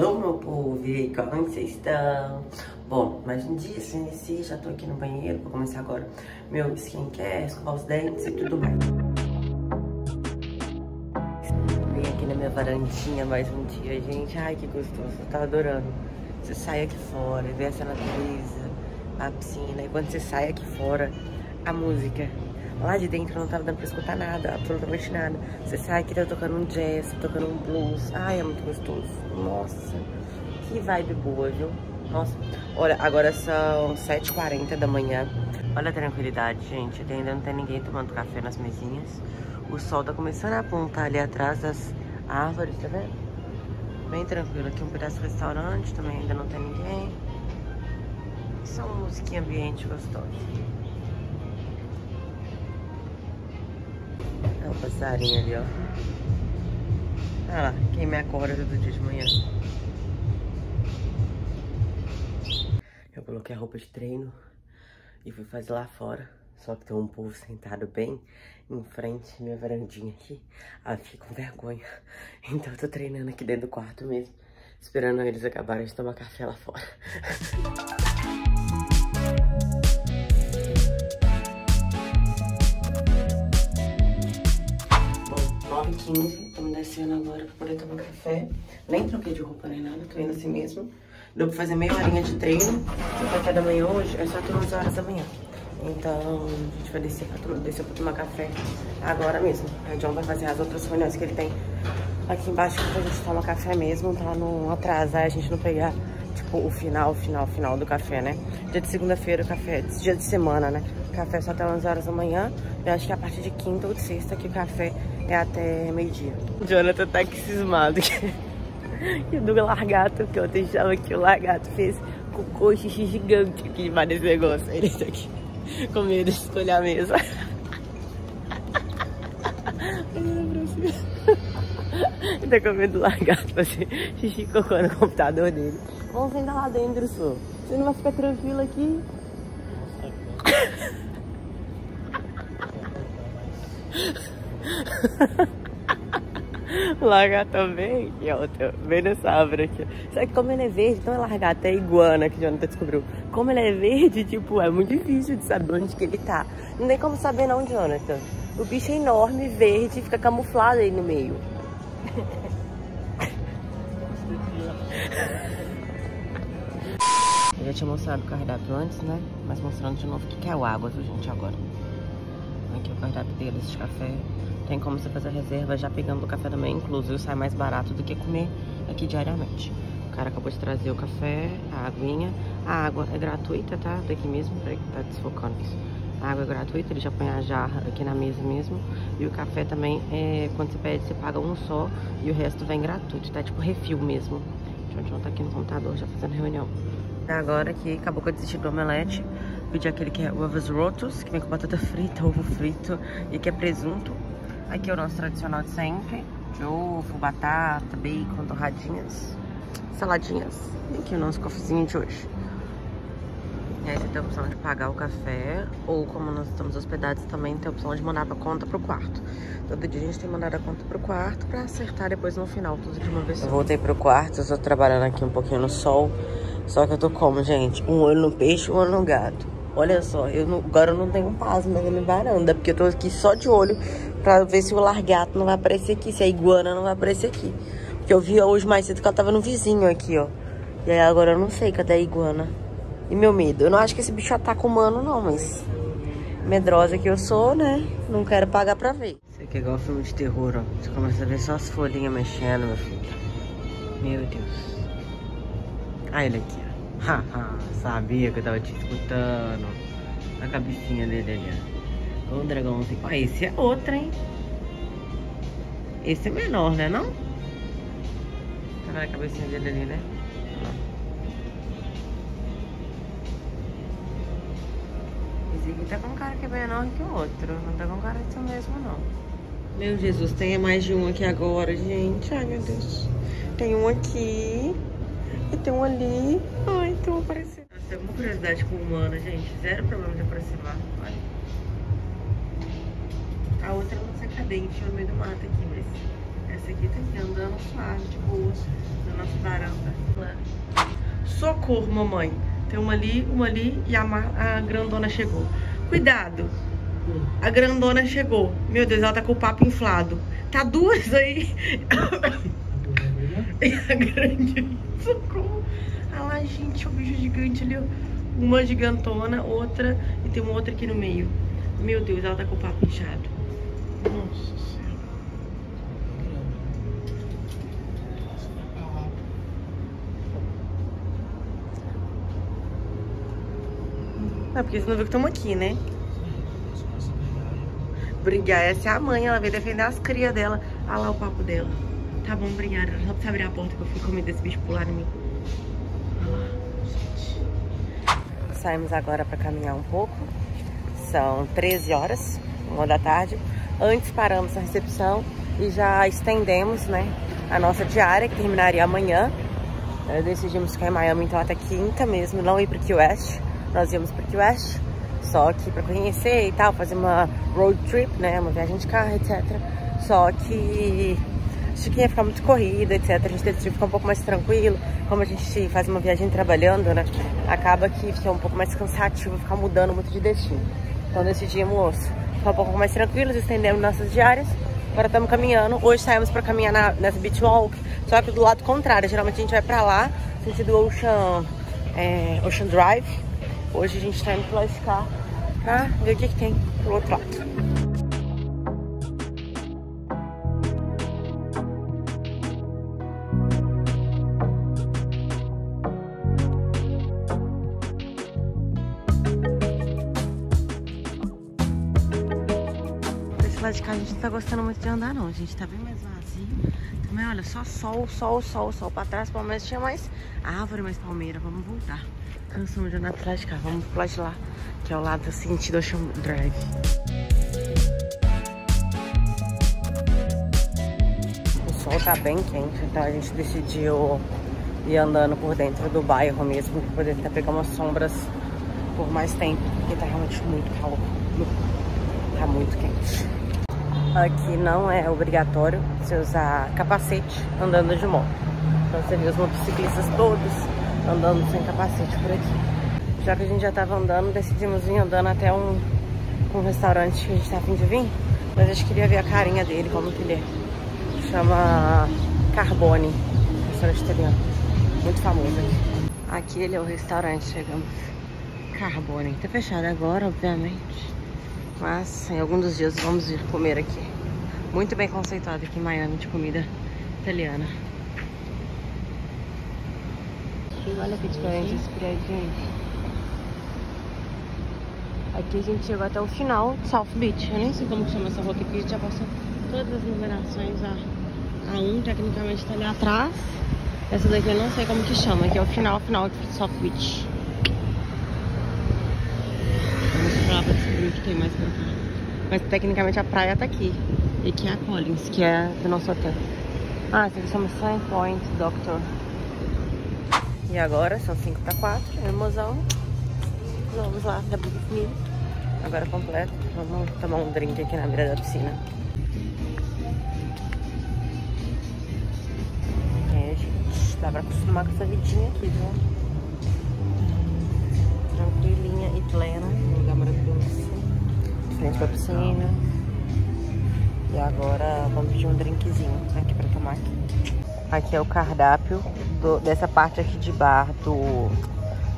Alô, meu povo, e aí, como é que vocês estão? Bom, mais um dia, já iniciei, já tô aqui no banheiro, vou começar agora meu skincare, escovar os dentes e tudo mais. Vim aqui na minha varandinha mais um dia, gente, ai que gostoso, eu tô adorando. Você sai aqui fora, vê essa natureza, a piscina, e quando você sai aqui fora, a música. Lá de dentro não tava dando pra escutar nada, absolutamente nada. Você sai aqui, tá tocando um jazz, tocando um blues. Ai, é muito gostoso. Nossa, que vibe boa, viu? Nossa, olha, agora são 7h40 da manhã. Olha a tranquilidade, gente. Ainda não tem ninguém tomando café nas mesinhas. O sol tá começando a apontar ali atrás das árvores, tá vendo? Bem tranquilo. Aqui um pedaço de restaurante também ainda não tem ninguém. Só uma musiquinha ambiente gostosa. Olha o passarinho ali, ó. Olha lá, quem me acorda todo dia de manhã. Eu coloquei a roupa de treino e fui fazer lá fora. Só que tem um povo sentado bem em frente à minha varandinha aqui. Ah, fiquei com vergonha. Então eu tô treinando aqui dentro do quarto mesmo. Esperando eles acabarem de tomar café lá fora. Tô me descendo agora pra poder tomar café. Nem troquei de roupa nem nada, tô indo assim mesmo. Deu pra fazer meia horinha de treino. O café da manhã hoje é só 11h da manhã. Então a gente vai descer pra tomar café agora mesmo. Aí o John vai fazer as outras reuniões que ele tem aqui embaixo pra gente tomar café mesmo, pra não atrasar, a gente não pegar tipo o final do café, né? Dia de segunda-feira, café, dia de semana, né? Café só até 11h da manhã. Eu acho que a partir de quinta ou de sexta que o café é até meio-dia. O Jonathan tá aqui cismado que o do largato, que ontem estava aqui, o largato fez cocô, xixi gigante aqui demais desse negócio. Ele tá aqui com medo de escolher a mesa. Ele tá com medo do largato fazer xixi e cocô no computador dele. Vamos sentar lá dentro, senhor. Você não vai ficar tranquilo aqui? Largata bem aqui, ó, bem nessa árvore aqui. Só que como ele é verde, não é largata, é iguana, que o Jonathan descobriu. Como ele é verde, tipo, é muito difícil de saber onde que ele tá. Não tem como saber não, Jonathan. O bicho é enorme, verde, fica camuflado aí no meio. Eu já tinha mostrado o cardápio antes, né? Mas mostrando de novo o que é o água, viu, gente, agora. Aqui é o cardápio deles de café. Tem como você fazer reserva já pegando o café da manhã incluso. E sai mais barato do que comer aqui diariamente. O cara acabou de trazer o café, a aguinha. A água é gratuita, tá? Daqui mesmo, peraí que tá desfocando isso. A água é gratuita, ele já põe a jarra aqui na mesa mesmo. E o café também, quando você pede, você paga um só. E o resto vem gratuito, tá? Tipo refil mesmo. O John tá aqui no computador já fazendo reunião. Agora que acabou que eu desisti do omelete. Pedi aquele que é ovos rotos, que vem com batata frita, ovo frito e que é presunto. Aqui é o nosso tradicional de sempre, de ovo, batata, bacon, torradinhas, saladinhas. E aqui é o nosso cafezinho de hoje. E aí você tem a opção de pagar o café, ou como nós estamos hospedados também, tem a opção de mandar a conta pro quarto. Todo dia a gente tem mandado a conta pro quarto pra acertar depois no final, tudo de uma vez só. Eu voltei pro quarto, eu tô trabalhando aqui um pouquinho no sol, só que eu tô como, gente? Um olho no peixe, um olho no gato. Olha só, agora eu não tenho paz mais na minha varanda, porque eu tô aqui só de olho pra ver se o largato não vai aparecer aqui, se a iguana não vai aparecer aqui. Porque eu vi hoje mais cedo que ela tava no vizinho aqui, ó. E aí agora eu não sei cadê a iguana. E meu medo, eu não acho que esse bicho ataca humano não, mas medrosa que eu sou, né? Não quero pagar pra ver. Isso aqui é igual filme de terror, ó. Você começa a ver só as folhinhas mexendo, meu filho. Meu Deus. Ah, ele aqui, ó. Haha, sabia que eu tava te escutando. A cabecinha dele ali, ó. O dragãozinho. Ó, esse é outro, hein? Esse é menor, né, não? Tá vendo a cabecinha dele ali, né? Esse aqui tá com um cara que é menor que o outro. Não tá com cara de si mesmo, não. Meu Jesus, tem mais de um aqui agora, gente. Ai, meu Deus. Tem um aqui. E tem um ali. Ai, então apareceu. Eu tenho uma curiosidade com o humano, gente. Zero problema de aproximar. Olha. A outra é uma sacadente no meio do mato aqui, mas essa aqui tá aqui andando suave, de boa, na nossa varanda. socorro, mamãe. Tem uma ali e a grandona chegou. Cuidado, a grandona chegou. Meu Deus, ela tá com o papo inflado. Tá duas aí. E a grande, socorro. Olha lá, gente, o bicho gigante ali, ó. Uma gigantona, outra, e tem uma outra aqui no meio. Meu Deus, ela tá com o papo inchado. Nossa Senhora. É porque você não viu que estamos aqui, né? Brigar, essa é a mãe, ela veio defender as crias dela. Olha lá o papo dela. Tá bom, obrigada. Só pra você abrir a porta que eu fico com medo desse bicho pular em mim. Olha lá, gente. Saímos agora pra caminhar um pouco. São 13 horas, 1 da tarde. Antes paramos na recepção e já estendemos, né, a nossa diária, que terminaria amanhã. Decidimos ficar em Miami, então, até quinta mesmo, não ir para Key West. Nós íamos para Key West, só que para conhecer e tal, fazer uma road trip, né, uma viagem de carro, etc. Só que acho que ia ficar muito corrida, etc. A gente decidiu ficar um pouco mais tranquilo. Como a gente faz uma viagem trabalhando, né, acaba que fica um pouco mais cansativo, ficar mudando muito de destino. Então decidimos ficar um pouco mais tranquilos, estendemos nossas diárias. Agora estamos caminhando. Hoje saímos para caminhar nessa Beach Walk, só que do lado contrário. Geralmente a gente vai para lá, sentido Ocean Drive. Hoje a gente está indo para esse carro para ver o que tem pro outro lado. De cá a gente não tá gostando muito de andar, não. A gente tá bem mais vazio. Também, olha, só sol, sol, sol, sol. Pra trás, pelo menos tinha mais árvore, mais palmeira. Vamos voltar. Cansamos de andar pra trás de cá. Vamos pro lado de lá, que é o lado assim, do Ocean Drive. O sol tá bem quente, então a gente decidiu ir andando por dentro do bairro mesmo, pra poder tentar pegar umas sombras por mais tempo, porque tá realmente muito calor. Tá muito quente. Aqui não é obrigatório você usar capacete andando de moto. Então você vê os motociclistas todos andando sem capacete por aqui. Já que a gente já estava andando, decidimos vir andando até um restaurante que a gente estava a fim de vir. Mas a gente queria ver a carinha dele, como que ele é. Chama Carbone, restaurante italiano. Muito famoso aqui. Aqui ele é o restaurante, chegamos. Carbone. Tá fechado agora, obviamente. Mas em algum dos dias vamos ir comer aqui. Muito bem conceituado aqui em Miami de comida italiana. E olha que diferente esse prédio. Aqui a gente chegou até o final de South Beach. Eu nem sei como que chama essa rua aqui, porque a gente já passou todas as numerações. A 1 tecnicamente tá ali atrás. Essa daqui eu não sei como que chama, que é o final de South Beach. Pra descobrir o que tem mais pra cá. Mas tecnicamente a praia tá aqui. E que é a Collins, que é do nosso hotel. Ah, essa aqui chama Sign Point Doctor. E agora são 3:55, é mozão. Vamos lá, da piscina. Agora completo. Vamos tomar um drink aqui na beira da piscina. É, gente, dá pra acostumar com essa vidinha aqui, viu? Tranquilinha e plena, um lugar maravilhoso, de frente pra piscina. E agora vamos pedir um drinkzinho aqui pra tomar aqui. Aqui é o cardápio dessa parte aqui de bar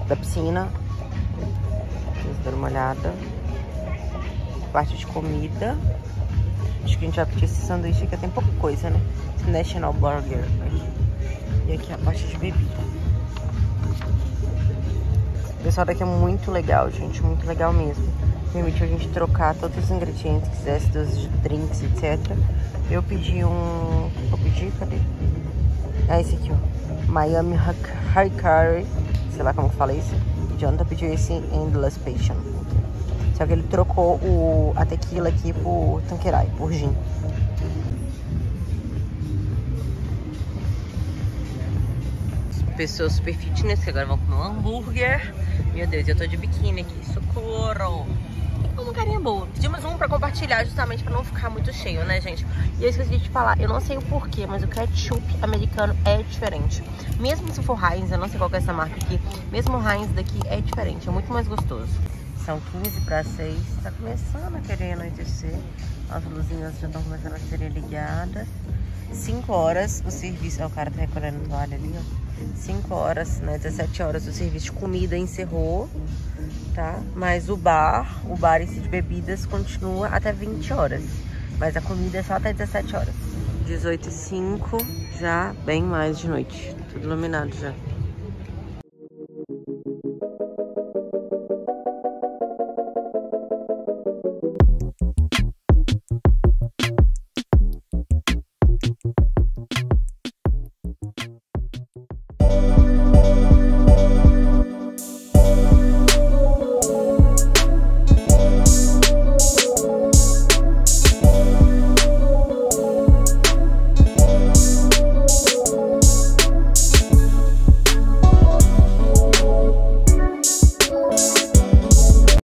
da piscina. Vocês dão uma olhada. Parte de comida. Acho que a gente vai pedir esse sanduíche aqui, tem pouca coisa, né? Esse National Burger aqui. E aqui é a parte de bebida. O pessoal daqui é muito legal, gente, muito legal mesmo. Permitiu a gente trocar todos os ingredientes que quisesse, dos drinks, etc. Eu pedi um... eu pedi, cadê? É esse aqui, ó. Miami High Curry. Sei lá como que fala isso. O Jonathan pediu esse Endless Passion. Só que ele trocou a tequila aqui por Tanqueray, por gin. Pessoas super fitness que agora vão comer um hambúrguer. Meu Deus, eu tô de biquíni aqui, socorro! uma carinha boa. Pedimos um pra compartilhar justamente pra não ficar muito cheio, né, gente? E eu esqueci de te falar, eu não sei o porquê, mas o ketchup americano é diferente. Mesmo se for Heinz, eu não sei qual que é essa marca aqui, mesmo o Heinz daqui é diferente, é muito mais gostoso. São 15 para 6, tá começando a querer anoitecer. As luzinhas já estão começando a serem ligadas. 5 horas o serviço... Ó, o cara tá recolhendo toalha ali, ó. 5 horas, né? 17 horas o serviço de comida encerrou, tá? Mas o bar de bebidas continua até 20 horas. Mas a comida é só até 17 horas. 18h05, já bem mais de noite. Tudo iluminado já.